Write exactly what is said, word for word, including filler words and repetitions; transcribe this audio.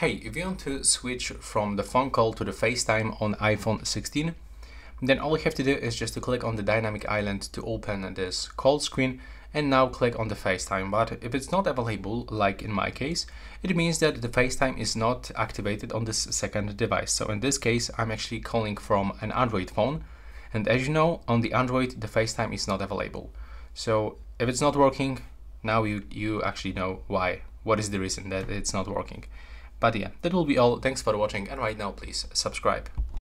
Hey, if you want to switch from the phone call to the FaceTime on iPhone sixteen, then all you have to do is just to click on the dynamic island to open this call screen and now click on the FaceTime. But if it's not available, like in my case, it means that the FaceTime is not activated on this second device. So in this case, I'm actually calling from an Android phone. And as you know, on the Android, the FaceTime is not available. So if it's not working, now you, you actually know why. What is the reason that it's not working? But yeah, that will be all. Thanks for watching, and right now please subscribe.